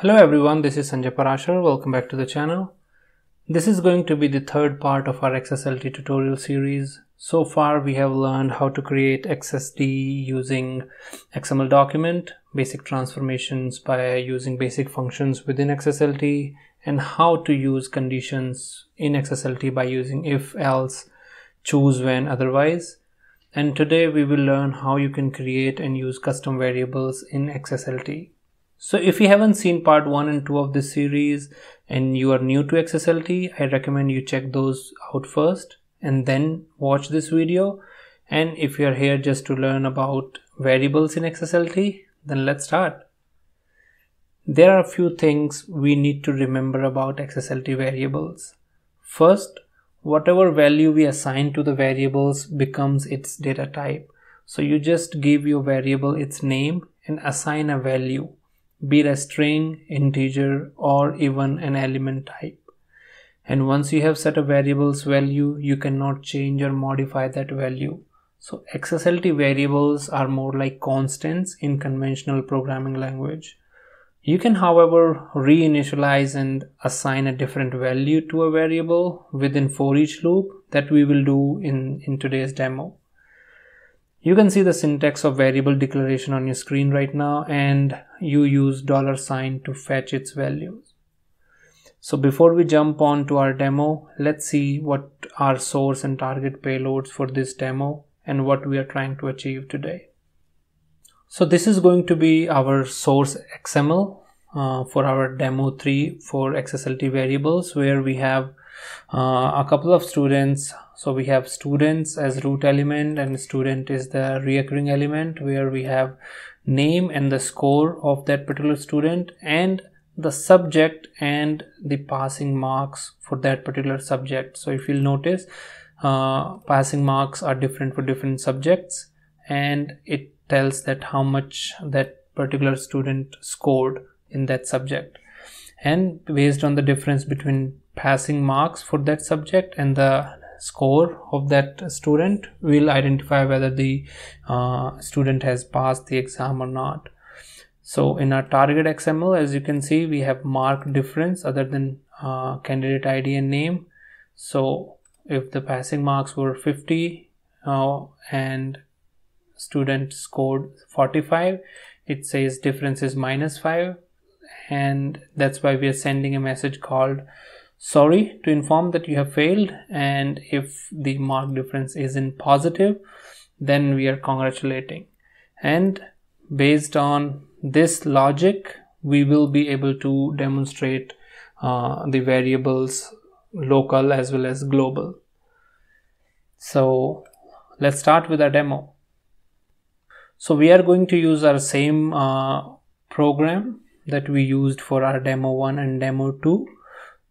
Hello everyone, this is Sanjay Parashar. Welcome back to the channel. This is going to be the third part of our XSLT tutorial series. So far we have learned how to create XSD using XML document, basic transformations by using basic functions within XSLT, and how to use conditions in XSLT by using if, else, choose, when, otherwise. And today we will learn how you can create and use custom variables in XSLT. So if you haven't seen part 1 and 2 of this series and you are new to XSLT, I recommend you check those out first and then watch this video. And if you are here just to learn about variables in XSLT, then let's start. There are a few things we need to remember about XSLT variables. First, whatever value we assign to the variables becomes its data type. So you just give your variable its name and assign a value, be it a string, integer, or even an element type. And once you have set a variable's value, you cannot change or modify that value. So XSLT variables are more like constants in conventional programming language. You can, however, reinitialize and assign a different value to a variable within for each loop that we will do in today's demo. You can see the syntax of variable declaration on your screen right now, and you use $sign to fetch its values. So before we jump on to our demo, let's see what our source and target payloads for this demo and what we are trying to achieve today. So this is going to be our source XML for our demo 3 for XSLT variables, where we have a couple of students. So we have students as root element, and student is the recurring element where we have name and the score of that particular student and the subject and the passing marks for that particular subject. So if you'll notice, passing marks are different for different subjects, and it tells that how much that particular student scored in that subject. And based on the difference between passing marks for that subject and the score of that student, will identify whether the student has passed the exam or not. So in our target XML, as you can see, we have mark difference other than candidate ID and name. So if the passing marks were 50 and student scored 45, it says difference is -5, and that's why we are sending a message called "Sorry to inform that you have failed," and if the mark difference is in positive, then we are congratulating. And based on this logic, we will be able to demonstrate the variables local as well as global. So let's start with our demo. So we are going to use our same program that we used for our demo 1 and demo 2.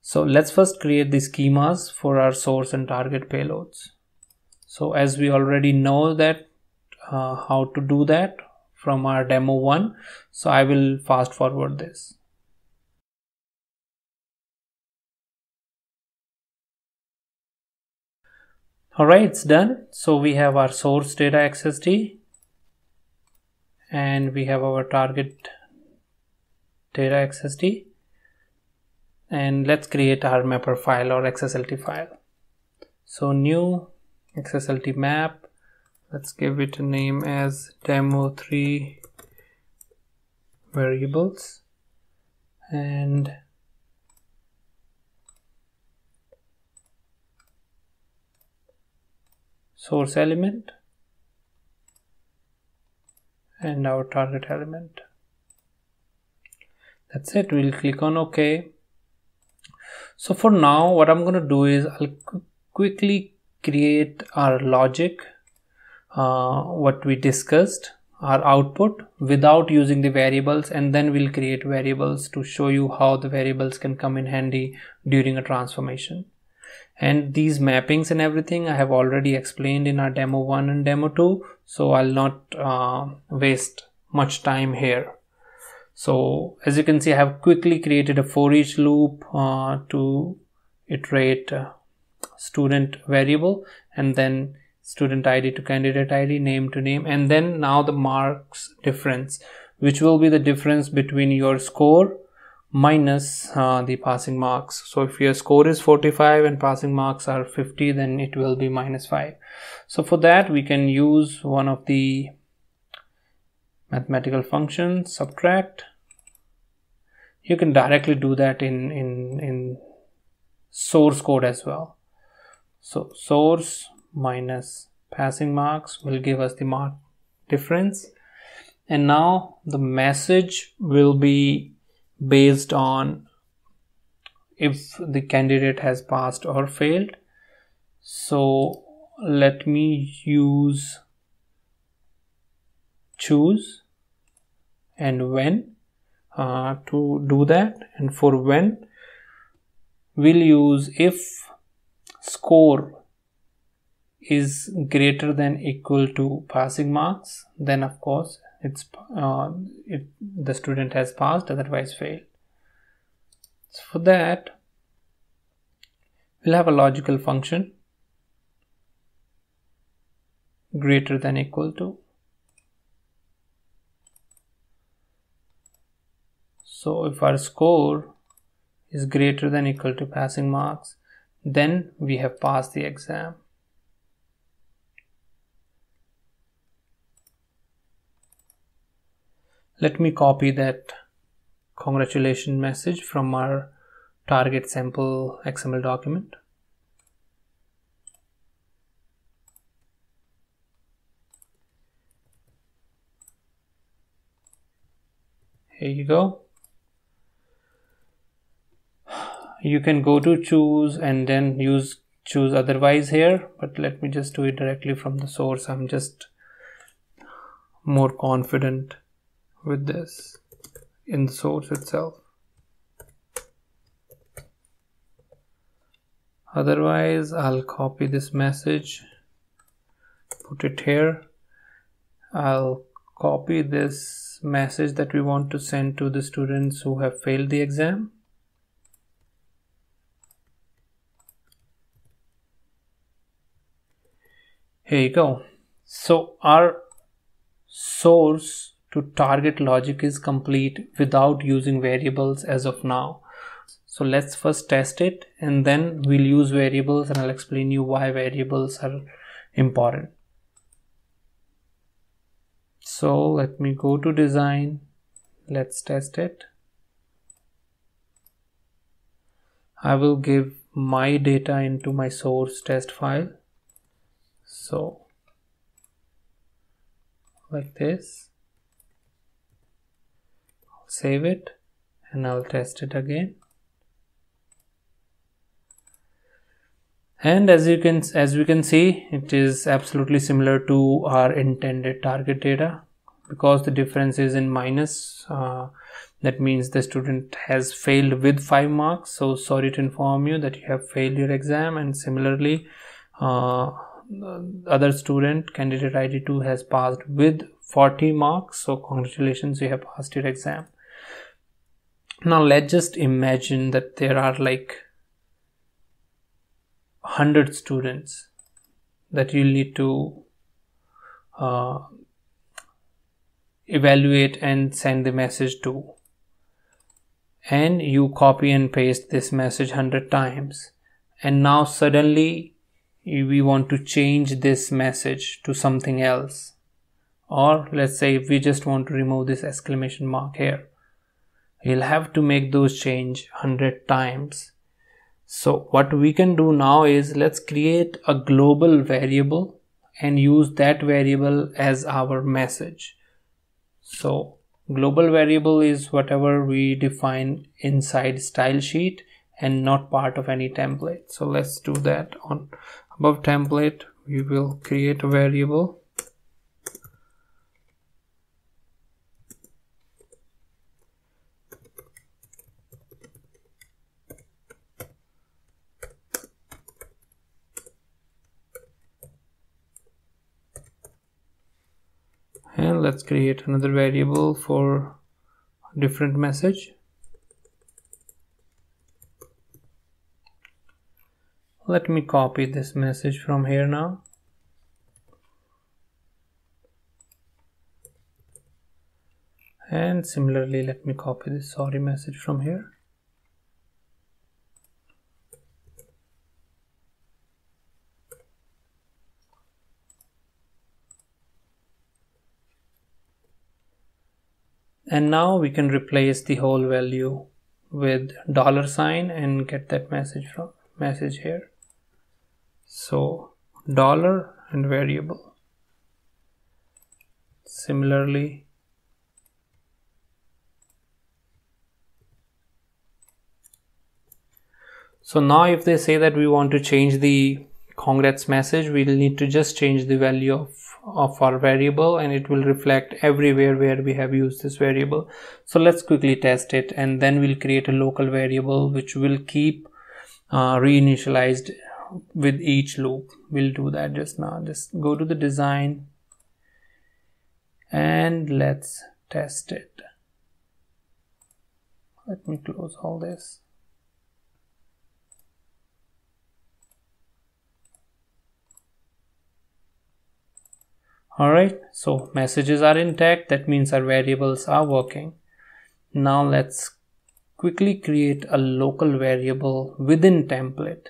So let's first create the schemas for our source and target payloads. So as we already know that how to do that from our demo 1, so I will fast forward this. Alright, it's done. So we have our source data XSD, and we have our target data XSD. And let's create our mapper file or XSLT file. So new XSLT map, let's give it a name as demo 3 variables, and source element and our target element. That's it. We'll click on OK. So for now, what I'm going to do is I'll quickly create our logic, what we discussed, our output, without using the variables, and then we'll create variables to show you how the variables can come in handy during a transformation. And these mappings and everything I have already explained in our demo 1 and demo 2, so I'll not waste much time here. So as you can see, I have quickly created a for each loop to iterate student variable, and then student ID to candidate ID, name to name, and then now the marks difference, which will be the difference between your score minus the passing marks. So if your score is 45 and passing marks are 50, then it will be -5. So for that we can use one of the mathematical functions, subtract. You can directly do that in source code as well. So source minus passing marks will give us the mark difference, and now the message will be based on if the candidate has passed or failed. So let me use choose and when to do that, and for when we'll use if score is greater than equal to passing marks, then of course it's if the student has passed, otherwise failed. So for that we'll have a logical function greater than equal to. So if our score is greater than equal to passing marks, then we have passed the exam. Let me copy that congratulations message from our target sample XML document. Here you go. You can go to choose and then use choose otherwise here, but let me just do it directly from the source. I'm just more confident with this in the source itself. Otherwise, I'll copy this message, put it here. I'll copy this message that we want to send to the students who have failed the exam. Here you go. So our source to target logic is complete without using variables as of now. So let's first test it, and then we'll use variables, and I'll explain you why variables are important. So let me go to design. Let's test it. I will give my data into my source test file. So like this. Save it, and I'll test it again. And as we can see, it is absolutely similar to our intended target data, because the difference is in minus. That means the student has failed with 5 marks. So sorry to inform you that you have failed your exam. And similarly, other student, candidate ID 2, has passed with 40 marks. So congratulations, you have passed your exam. Now let's just imagine that there are like 100 students that you need to evaluate and send the message to, and you copy and paste this message 100 times, and now suddenly we want to change this message to something else, or let's say if we just want to remove this exclamation mark here. You'll have to make those change 100 times. So what we can do now is let's create a global variable and use that variable as our message. So global variable is whatever we define inside style sheet and not part of any template. So let's do that. On above template, we will create a variable. And let's create another variable for a different message. Let me copy this message from here now. And similarly, let me copy this sorry message from here. And now we can replace the whole value with $, and get that message from here. So $ and variable. Similarly, so now if they say that we want to change the congrats message, we'll need to just change the value of our variable, and it will reflect everywhere where we have used this variable. So let's quickly test it, and then we'll create a local variable which will keep reinitialized with each loop. We'll do that just now. Just go to the design and let's test it. Let me close all this. Alright, so messages are intact. That means our variables are working. Now let's quickly create a local variable within template.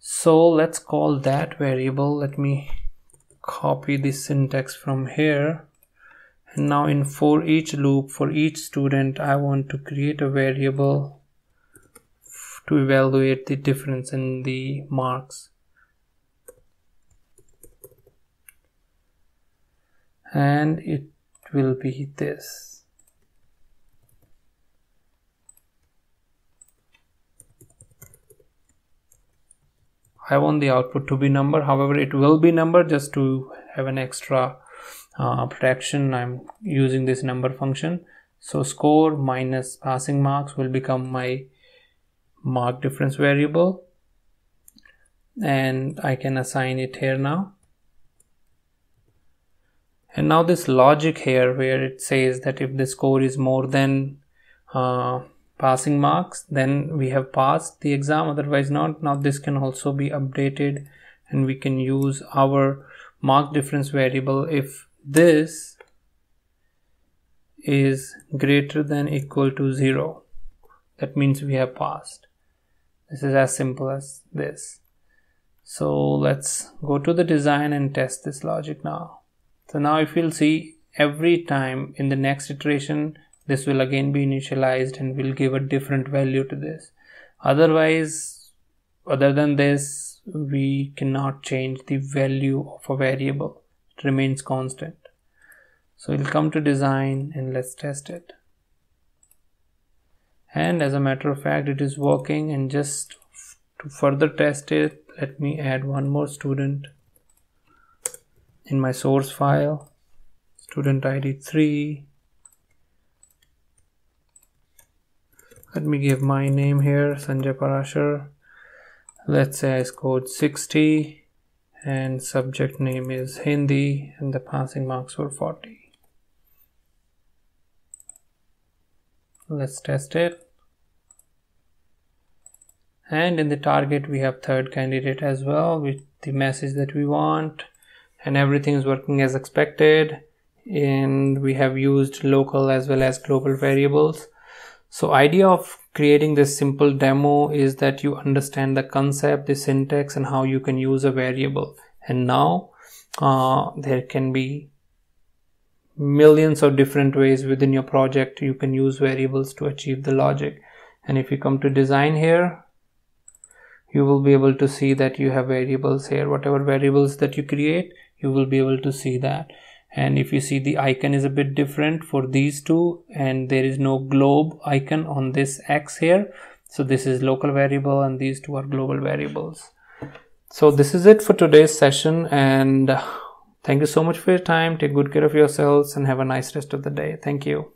So let's call that variable. Let me copy the syntax from here. And now in for each loop, for each student, I want to create a variable to evaluate the difference in the marks. And it will be this. I want the output to be number, however it will be number just to have an extra protection. I'm using this number function. So score minus passing marks will become my mark difference variable, and I can assign it here now. And now this logic here where it says that if the score is more than passing marks, then we have passed the exam, otherwise not. Now this can also be updated, and we can use our mark difference variable if this is greater than or equal to 0. That means we have passed. This is as simple as this. So let's go to the design and test this logic now. So now if you'll see, every time in the next iteration, this will again be initialized and will give a different value to this. Otherwise, other than this, we cannot change the value of a variable. It remains constant. So we'll come to design and let's test it. And as a matter of fact, it is working. And just to further test it, let me add one more student. In my source file, student ID 3. Let me give my name here, Sanjay Parashar. Let's say I scored 60 and subject name is Hindi and the passing marks were 40. Let's test it. And in the target, we have third candidate as well with the message that we want. And everything is working as expected, and we have used local as well as global variables. So idea of creating this simple demo is that you understand the concept, the syntax, and how you can use a variable. And now there can be millions of different ways within your project you can use variables to achieve the logic. And if you come to design here, you will be able to see that you have variables here. Whatever variables that you create, you will be able to see that. And if you see, the icon is a bit different for these two, and there is no globe icon on this X here. So this is local variable and these two are global variables. So this is it for today's session, and thank you so much for your time. Take good care of yourselves and have a nice rest of the day. Thank you.